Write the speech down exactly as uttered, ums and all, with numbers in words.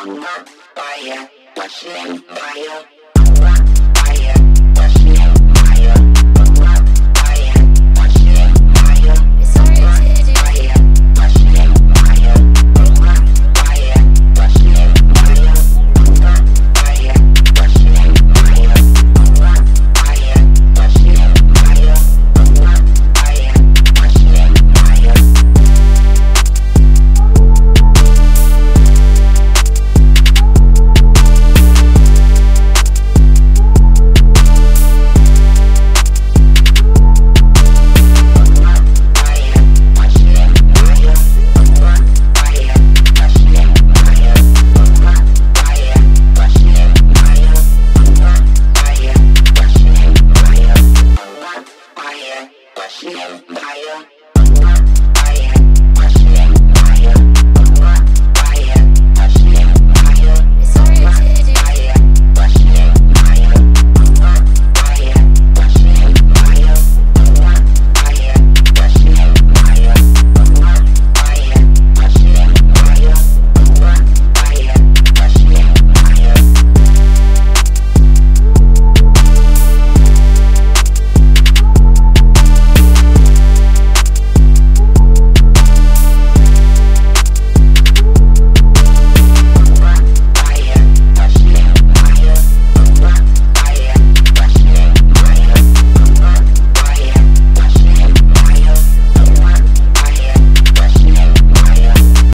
I'm not by you, listening by you.